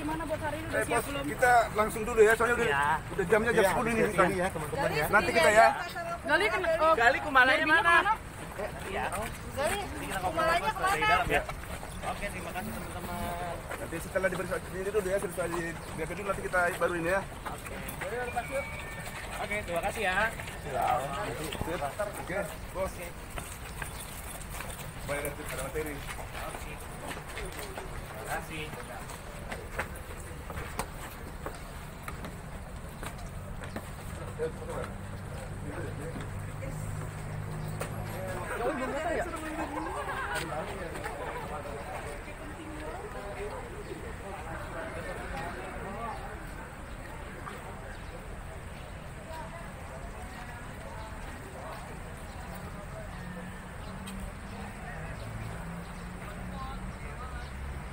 gimana buat hari ini udah siap belum? Kita langsung dulu ya, soalnya udah jamnya jam 10 ini tadi ya teman-teman ya. Nanti kita ya. Gali kumalanya mana? Iya. Gali kumalanya kemana? Oke, terima kasih teman-teman. Nanti setelah diberi ini dulu ya, setelah diberi dulu nanti kita baru ini ya. Oke. Oke, terima kasih ya. Oke, bos. Baik, ada materi. Oke. Terima kasih. Terima kasih.